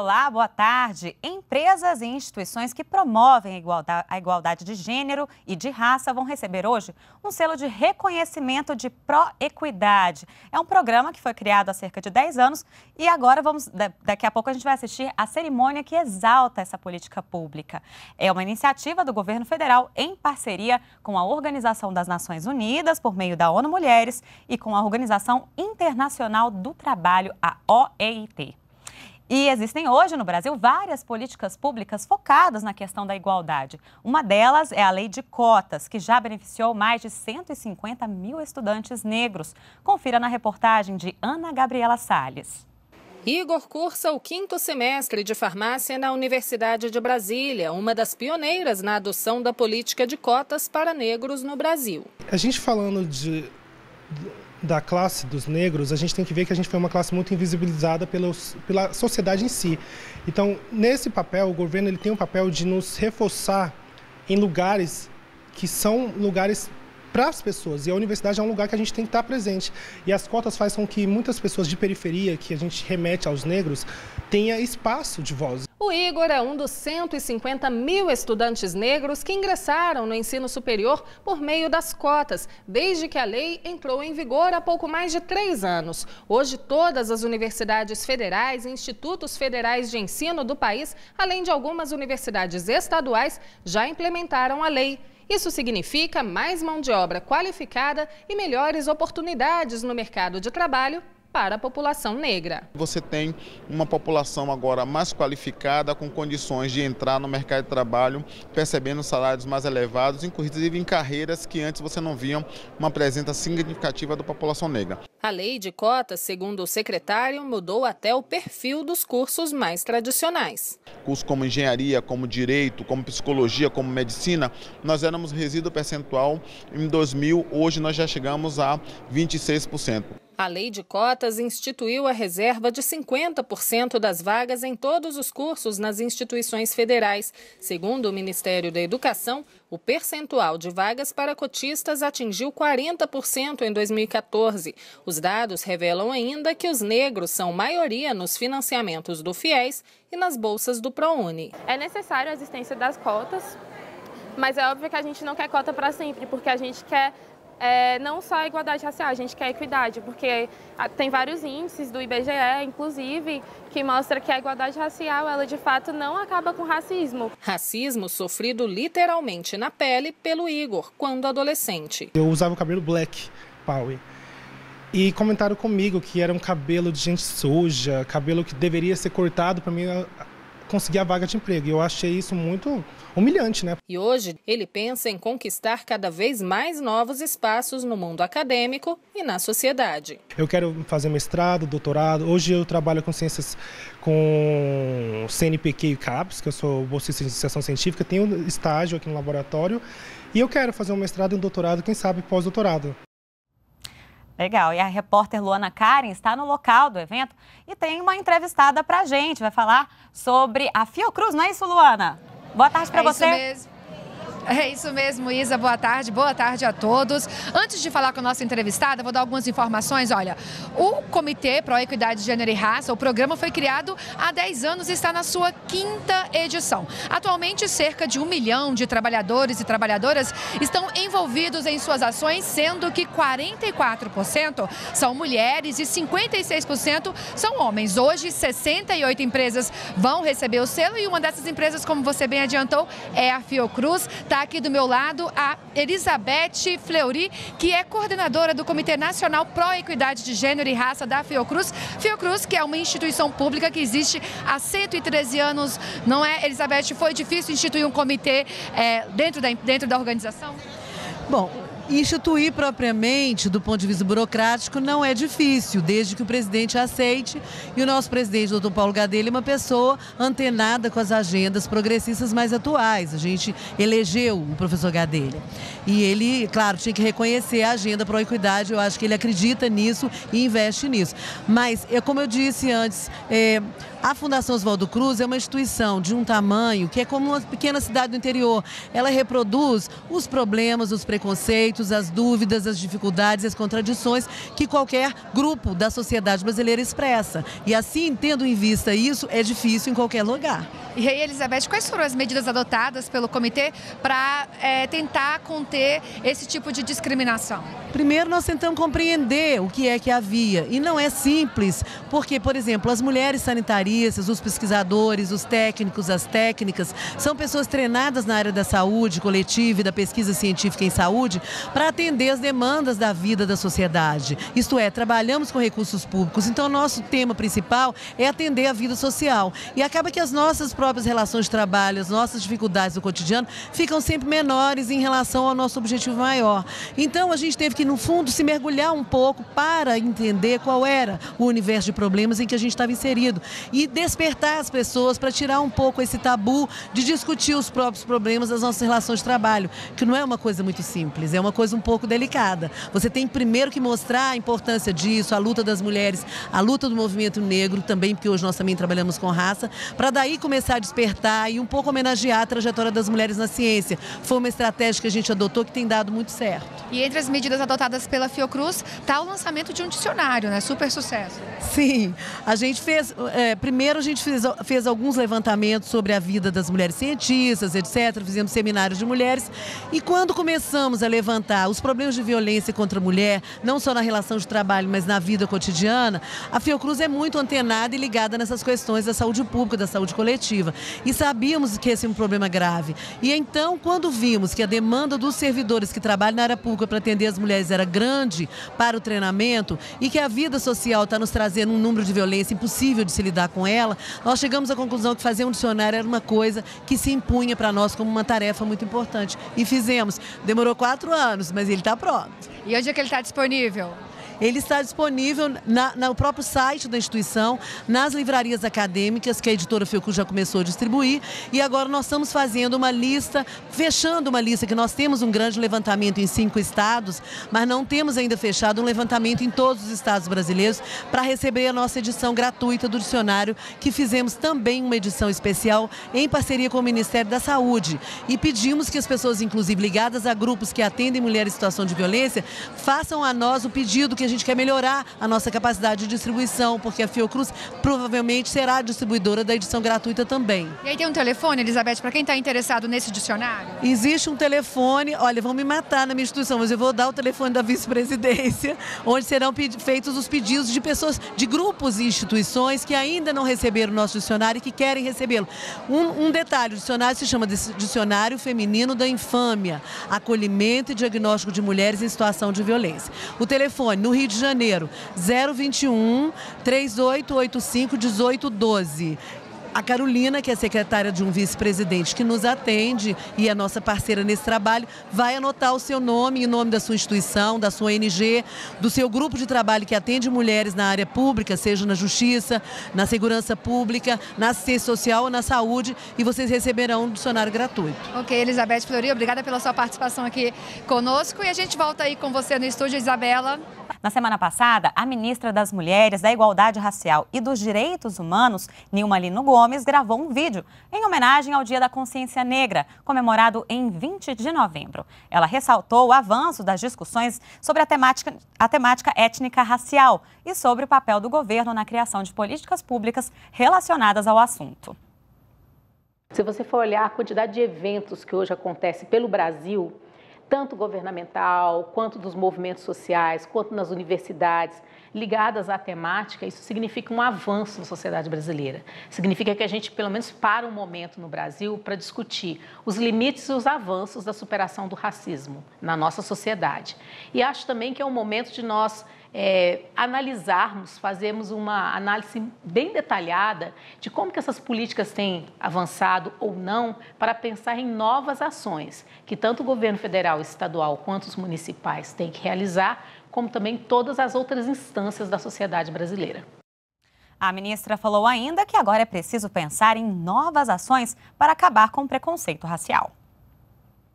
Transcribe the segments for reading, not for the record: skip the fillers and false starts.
Olá, boa tarde. Empresas e instituições que promovem a igualdade de gênero e de raça vão receber hoje um selo de reconhecimento de Pró Equidade. É um programa que foi criado há cerca de 10 anos e agora daqui a pouco a gente vai assistir a cerimônia que exalta essa política pública. É uma iniciativa do governo federal em parceria com a Organização das Nações Unidas por meio da ONU Mulheres e com a Organização Internacional do Trabalho, a OIT. E existem hoje no Brasil várias políticas públicas focadas na questão da igualdade. Uma delas é a Lei de Cotas, que já beneficiou mais de 150 mil estudantes negros. Confira na reportagem de Ana Gabriela Salles. Igor cursa o 5º semestre de farmácia na Universidade de Brasília, uma das pioneiras na adoção da política de cotas para negros no Brasil. A gente falando da classe dos negros, a gente tem que ver que a gente foi uma classe muito invisibilizada pela sociedade em si. Então, nesse papel, o governo ele tem um papel de nos reforçar em lugares que são lugares para as pessoas. E a universidade é um lugar que a gente tem que estar presente. E as cotas fazem com que muitas pessoas de periferia, que a gente remete aos negros, tenha espaço de voz. O Igor é um dos 150 mil estudantes negros que ingressaram no ensino superior por meio das cotas, desde que a lei entrou em vigor há pouco mais de 3 anos. Hoje, todas as universidades federais e institutos federais de ensino do país, além de algumas universidades estaduais, já implementaram a lei. Isso significa mais mão de obra qualificada e melhores oportunidades no mercado de trabalho para a população negra. Você tem uma população agora mais qualificada, com condições de entrar no mercado de trabalho, percebendo salários mais elevados, inclusive em carreiras que antes você não via uma presença significativa da população negra. A lei de cotas, segundo o secretário, mudou até o perfil dos cursos mais tradicionais. Cursos como engenharia, como direito, como psicologia, como medicina, nós éramos resíduo percentual em 2000, hoje nós já chegamos a 26%. A Lei de Cotas instituiu a reserva de 50% das vagas em todos os cursos nas instituições federais. Segundo o Ministério da Educação, o percentual de vagas para cotistas atingiu 40% em 2014. Os dados revelam ainda que os negros são maioria nos financiamentos do FIES e nas bolsas do ProUni. É necessário a existência das cotas, mas é óbvio que a gente não quer cota para sempre, porque a gente quer... não só a igualdade racial, a gente quer equidade, porque tem vários índices do IBGE, inclusive, que mostra que a igualdade racial, ela de fato não acaba com racismo. Racismo sofrido literalmente na pele pelo Igor, quando adolescente. Eu usava o cabelo black, Paulo, e comentaram comigo que era um cabelo de gente suja, cabelo que deveria ser cortado para mim... conseguir a vaga de emprego. E eu achei isso muito humilhante, né? E hoje ele pensa em conquistar cada vez mais novos espaços no mundo acadêmico e na sociedade. Eu quero fazer mestrado, doutorado. Hoje eu trabalho com ciências, com CNPq e CAPES, que eu sou bolsista de iniciação científica, tenho estágio aqui no laboratório e eu quero fazer um mestrado e um doutorado, quem sabe pós-doutorado. Legal, e a repórter Luana Karen está no local do evento e tem uma entrevistada para a gente, vai falar sobre a Fiocruz, não é isso, Luana? Boa tarde para você. Isso mesmo. É isso mesmo, Isa. Boa tarde a todos. Antes de falar com a nossa entrevistada, vou dar algumas informações. Olha, o Comitê Pró Equidade de Gênero e Raça, o programa foi criado há 10 anos e está na sua 5ª edição. Atualmente, cerca de 1 milhão de trabalhadores e trabalhadoras estão envolvidos em suas ações, sendo que 44% são mulheres e 56% são homens. Hoje, 68 empresas vão receber o selo e uma dessas empresas, como você bem adiantou, é a Fiocruz. Está aqui do meu lado a Elizabeth Fleury, que é coordenadora do Comitê Nacional Pró Equidade de Gênero e Raça da Fiocruz. Fiocruz, que é uma instituição pública que existe há 113 anos, não é, Elizabeth? Foi difícil instituir um comitê dentro da organização? Bom, instituir propriamente, do ponto de vista burocrático, não é difícil, desde que o presidente aceite. E o nosso presidente, doutor Paulo Gadelha, é uma pessoa antenada com as agendas progressistas mais atuais. A gente elegeu o professor Gadelha. E ele, claro, tinha que reconhecer a agenda pró-equidade. Eu acho que ele acredita nisso e investe nisso. Mas, como eu disse antes, A Fundação Oswaldo Cruz é uma instituição de um tamanho que é como uma pequena cidade do interior. Ela reproduz os problemas, os preconceitos, as dúvidas, as dificuldades, as contradições que qualquer grupo da sociedade brasileira expressa. E assim, tendo em vista isso, é difícil em qualquer lugar. E aí, Elizabeth, quais foram as medidas adotadas pelo comitê para tentar conter esse tipo de discriminação? Primeiro, nós tentamos compreender o que é que havia. E não é simples, porque, por exemplo, as mulheres sanitárias, os pesquisadores, os técnicos, as técnicas, são pessoas treinadas na área da saúde coletiva e da pesquisa científica em saúde para atender as demandas da vida da sociedade. Isto é, trabalhamos com recursos públicos, então nosso tema principal é atender a vida social. E acaba que as nossas próprias relações de trabalho, as nossas dificuldades do cotidiano ficam sempre menores em relação ao nosso objetivo maior. Então a gente teve que, no fundo, se mergulhar um pouco para entender qual era o universo de problemas em que a gente estava inserido. E despertar as pessoas para tirar um pouco esse tabu de discutir os próprios problemas das nossas relações de trabalho, que não é uma coisa muito simples, é uma coisa um pouco delicada. Você tem primeiro que mostrar a importância disso, a luta das mulheres, a luta do movimento negro também, porque hoje nós também trabalhamos com raça, para daí começar a despertar e um pouco homenagear a trajetória das mulheres na ciência. Foi uma estratégia que a gente adotou que tem dado muito certo. E entre as medidas adotadas pela Fiocruz está o lançamento de um dicionário, né? Super sucesso. Sim, a gente fez... Primeiro, a gente fez alguns levantamentos sobre a vida das mulheres cientistas, etc. Fizemos seminários de mulheres. E quando começamos a levantar os problemas de violência contra a mulher, não só na relação de trabalho, mas na vida cotidiana, a Fiocruz é muito antenada e ligada nessas questões da saúde pública, da saúde coletiva. E sabíamos que esse é um problema grave. E então, quando vimos que a demanda dos servidores que trabalham na área pública para atender as mulheres era grande para o treinamento e que a vida social está nos trazendo um número de violência impossível de se lidar com ela, nós chegamos à conclusão que fazer um dicionário era uma coisa que se impunha para nós como uma tarefa muito importante. E fizemos. Demorou 4 anos, mas ele está pronto. E onde é que ele está disponível? Ele está disponível no próprio site da instituição, nas livrarias acadêmicas, que a editora Fiocruz já começou a distribuir. E agora nós estamos fazendo uma lista, fechando uma lista, que nós temos um grande levantamento em 5 estados, mas não temos ainda fechado um levantamento em todos os estados brasileiros para receber a nossa edição gratuita do dicionário, que fizemos também uma edição especial em parceria com o Ministério da Saúde. E pedimos que as pessoas, inclusive ligadas a grupos que atendem mulheres em situação de violência, façam a nós o pedido que a gente quer melhorar a nossa capacidade de distribuição, porque a Fiocruz provavelmente será a distribuidora da edição gratuita também. E aí tem um telefone, Elizabeth, para quem está interessado nesse dicionário? Existe um telefone, olha, vão me matar na minha instituição, mas eu vou dar o telefone da vice-presidência, onde serão feitos os pedidos de pessoas, de grupos e instituições que ainda não receberam o nosso dicionário e que querem recebê-lo. Um detalhe, o dicionário se chama Dicionário Feminino da Infâmia, Acolhimento e Diagnóstico de Mulheres em Situação de Violência. O telefone, no Rio de Janeiro, 021-3885-1812. A Carolina, que é secretária de um vice-presidente que nos atende e é nossa parceira nesse trabalho, vai anotar o seu nome e o nome da sua instituição, da sua ONG, do seu grupo de trabalho que atende mulheres na área pública, seja na justiça, na segurança pública, na assistência social ou na saúde, e vocês receberão um dicionário gratuito. Ok, Elizabeth Fleury, obrigada pela sua participação aqui conosco, e a gente volta aí com você no estúdio, Isabela. Na semana passada, a ministra das Mulheres, da Igualdade Racial e dos Direitos Humanos, Nilma Lino Gomes, gravou um vídeo em homenagem ao Dia da Consciência Negra, comemorado em 20 de novembro. Ela ressaltou o avanço das discussões sobre a temática étnica racial e sobre o papel do governo na criação de políticas públicas relacionadas ao assunto. Se você for olhar a quantidade de eventos que hoje acontece pelo Brasil, tanto governamental, quanto dos movimentos sociais, quanto nas universidades, ligadas à temática, isso significa um avanço na sociedade brasileira. Significa que a gente, pelo menos, para um momento no Brasil para discutir os limites e os avanços da superação do racismo na nossa sociedade. E acho também que é um momento de nós analisarmos, fazermos uma análise bem detalhada de como que essas políticas têm avançado ou não para pensar em novas ações que tanto o governo federal, estadual, quanto os municipais têm que realizar, como também todas as outras instâncias da sociedade brasileira. A ministra falou ainda que agora é preciso pensar em novas ações para acabar com o preconceito racial.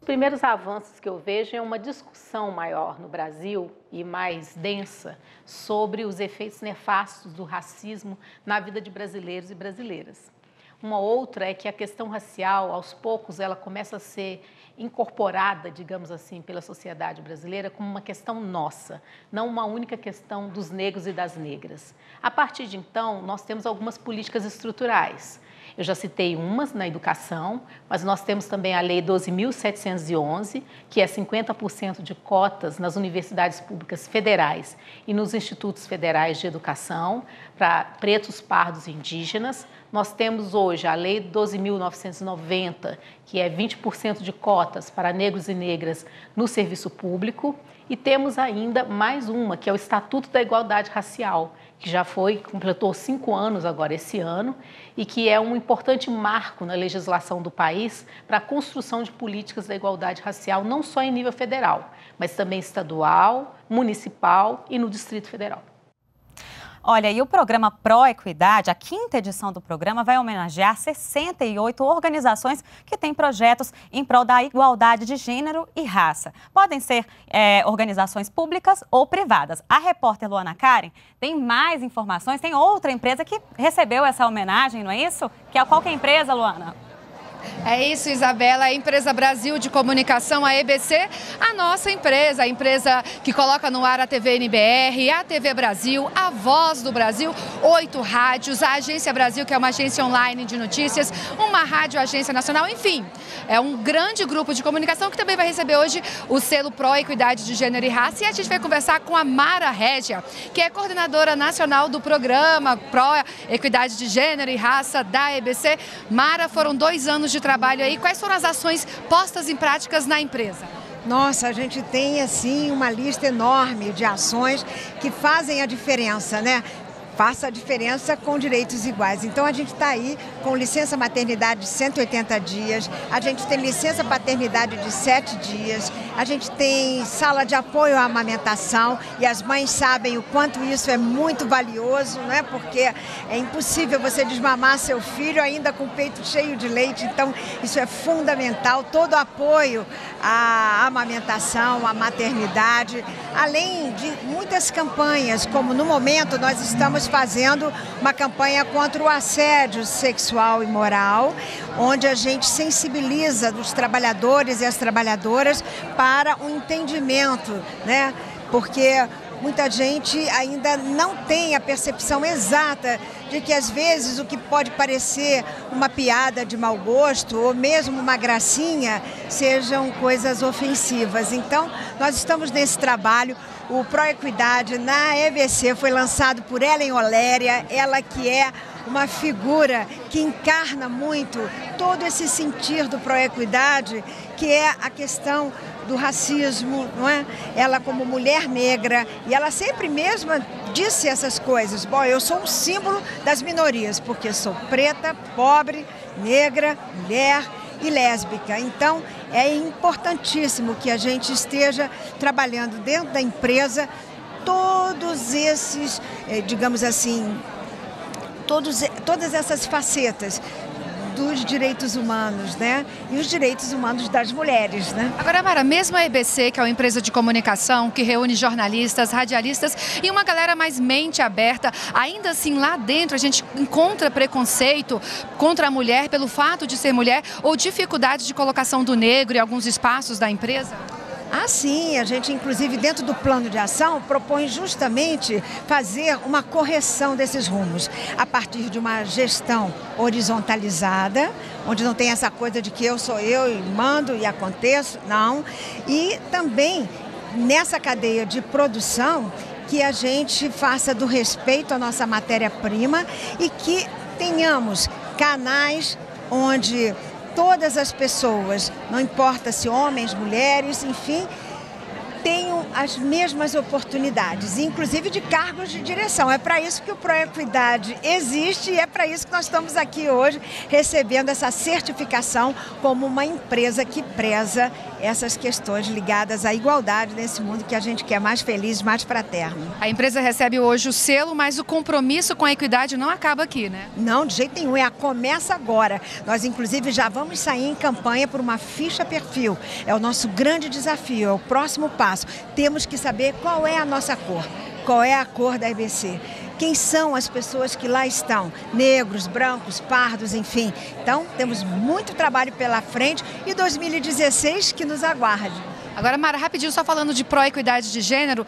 Os primeiros avanços que eu vejo é uma discussão maior no Brasil e mais densa sobre os efeitos nefastos do racismo na vida de brasileiros e brasileiras. Uma outra é que a questão racial, aos poucos, ela começa a ser incorporada, digamos assim, pela sociedade brasileira como uma questão nossa, não uma única questão dos negros e das negras. A partir de então, nós temos algumas políticas estruturais. Eu já citei umas na educação, mas nós temos também a Lei 12.711, que é 50% de cotas nas universidades públicas federais e nos institutos federais de educação para pretos, pardos e indígenas. Nós temos hoje a Lei 12.990, que é 20% de cotas para negros e negras no serviço público. E temos ainda mais uma, que é o Estatuto da Igualdade Racial, que já completou 5 anos agora esse ano, e que é um importante marco na legislação do país para a construção de políticas da igualdade racial, não só em nível federal, mas também estadual, municipal e no Distrito Federal. Olha, e o programa Pró Equidade, a 5ª edição do programa, vai homenagear 68 organizações que têm projetos em prol da igualdade de gênero e raça. Podem ser organizações públicas ou privadas. A repórter Luana Karen tem mais informações, tem outra empresa que recebeu essa homenagem, não é isso? Qual que é a empresa, Luana? É isso, Isabela, a empresa Brasil de Comunicação, a EBC, a nossa empresa, a empresa que coloca no ar a TV NBR, a TV Brasil, a Voz do Brasil, 8 rádios, a Agência Brasil, que é uma agência online de notícias, uma rádio agência nacional, enfim, é um grande grupo de comunicação que também vai receber hoje o selo Pró Equidade de Gênero e Raça, e a gente vai conversar com a Mara Régia, que é coordenadora nacional do programa Pró Equidade de Gênero e Raça da EBC. Mara, foram 2 anos de trabalho aí, quais foram as ações postas em práticas na empresa? Nossa, a gente tem assim uma lista enorme de ações que fazem a diferença, né? Faça a diferença com direitos iguais. Então a gente está aí com licença maternidade de 180 dias, a gente tem licença paternidade de 7 dias, a gente tem sala de apoio à amamentação e as mães sabem o quanto isso é muito valioso, né? Porque é impossível você desmamar seu filho ainda com o peito cheio de leite, então isso é fundamental, todo o apoio à amamentação, à maternidade, além de muitas campanhas, como no momento nós estamos fazendo uma campanha contra o assédio sexual e moral, onde a gente sensibiliza os trabalhadores e as trabalhadoras para o entendimento, né? Porque muita gente ainda não tem a percepção exata de que, às vezes, o que pode parecer uma piada de mau gosto ou mesmo uma gracinha sejam coisas ofensivas. Então, nós estamos nesse trabalho. O Pró Equidade na EBC foi lançado por Ellen Oléria, ela que é uma figura que encarna muito todo esse sentir do Pró Equidade, que é a questão do racismo, não é? Ela como mulher negra, e ela sempre mesma disse essas coisas. Bom, eu sou um símbolo das minorias, porque sou preta, pobre, negra, mulher e lésbica. Então, é importantíssimo que a gente esteja trabalhando dentro da empresa todos esses, digamos assim, todas essas facetas dos direitos humanos, né? E os direitos humanos das mulheres, né? Agora, Mara, mesmo a EBC, que é uma empresa de comunicação que reúne jornalistas, radialistas e uma galera mais mente aberta, ainda assim lá dentro a gente encontra preconceito contra a mulher pelo fato de ser mulher ou dificuldade de colocação do negro em alguns espaços da empresa? Ah, sim, a gente, inclusive, dentro do plano de ação, propõe justamente fazer uma correção desses rumos, a partir de uma gestão horizontalizada, onde não tem essa coisa de que eu sou eu e mando e aconteço, não. E também nessa cadeia de produção, que a gente faça do respeito à nossa matéria-prima e que tenhamos canais onde todas as pessoas, não importa se homens, mulheres, enfim, tenham as mesmas oportunidades, inclusive de cargos de direção. É para isso que o Pró Equidade existe e é para isso que nós estamos aqui hoje recebendo essa certificação como uma empresa que preza essas questões ligadas à igualdade nesse mundo que a gente quer mais feliz, mais fraterno. A empresa recebe hoje o selo, mas o compromisso com a equidade não acaba aqui, né? Não, de jeito nenhum. Começa agora. Nós, inclusive, já vamos sair em campanha por uma ficha perfil. É o nosso grande desafio, é o próximo passo. Temos que saber qual é a nossa cor, qual é a cor da EBC. Quem são as pessoas que lá estão? Negros, brancos, pardos, enfim. Então, temos muito trabalho pela frente e 2016 que nos aguarde. Agora, Mara, rapidinho, só falando de pró-equidade de gênero,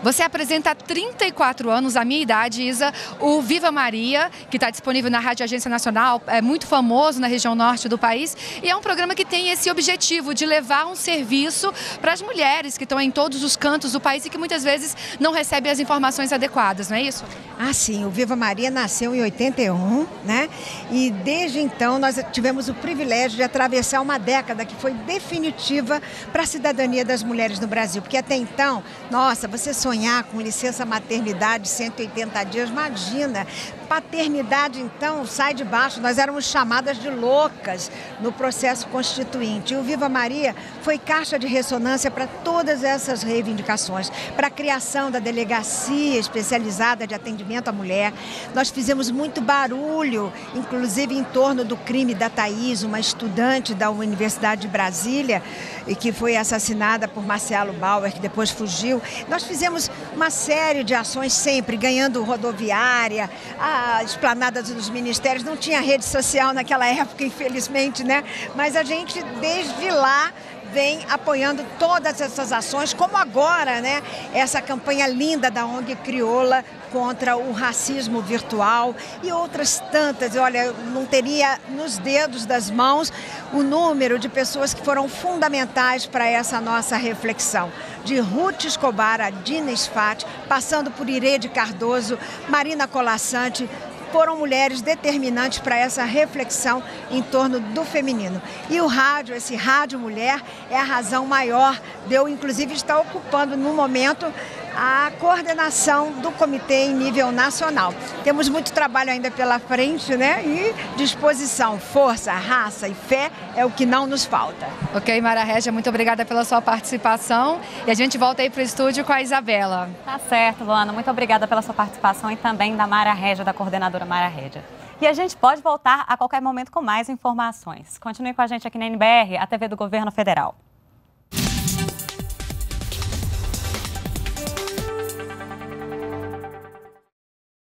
você apresenta há 34 anos, a minha idade, Isa, o Viva Maria, que está disponível na Rádio Agência Nacional, é muito famoso na região norte do país, e é um programa que tem esse objetivo de levar um serviço para as mulheres que estão em todos os cantos do país e que muitas vezes não recebem as informações adequadas, não é isso? Ah, sim, o Viva Maria nasceu em 81, né? E desde então nós tivemos o privilégio de atravessar uma década que foi definitiva para a cidadania das mulheres no Brasil, porque até então, nossa, você sonhar com licença maternidade 180 dias, imagina, paternidade então sai de baixo, nós éramos chamadas de loucas no processo constituinte. E o Viva Maria foi caixa de ressonância para todas essas reivindicações, para a criação da delegacia especializada de atendimento à mulher. Nós fizemos muito barulho, inclusive em torno do crime da Thaís, uma estudante da Universidade de Brasília, e que foi assassinada por Marcelo Bauer, que depois fugiu. Nós fizemos uma série de ações sempre, ganhando rodoviária, a esplanada dos ministérios. Não tinha rede social naquela época, infelizmente, né? Mas a gente, desde lá, vem apoiando todas essas ações, como agora, né? Essa campanha linda da ONG Crioula contra o racismo virtual e outras tantas. Olha, não teria nos dedos das mãos o número de pessoas que foram fundamentais para essa nossa reflexão. De Ruth Escobar a Dina Sfat, passando por Irede Cardoso, Marina Colaçante, foram mulheres determinantes para essa reflexão em torno do feminino. E o rádio, esse rádio mulher, é a razão maior de eu, inclusive, estar ocupando, no momento, a coordenação do comitê em nível nacional. Temos muito trabalho ainda pela frente, né? E disposição, força, raça e fé é o que não nos falta. Ok, Mara Régia, muito obrigada pela sua participação. E a gente volta aí para o estúdio com a Isabela. Tá certo, Luana. Muito obrigada pela sua participação e também da Mara Régia, da coordenadora Mara Régia. E a gente pode voltar a qualquer momento com mais informações. Continue com a gente aqui na NBR, a TV do Governo Federal.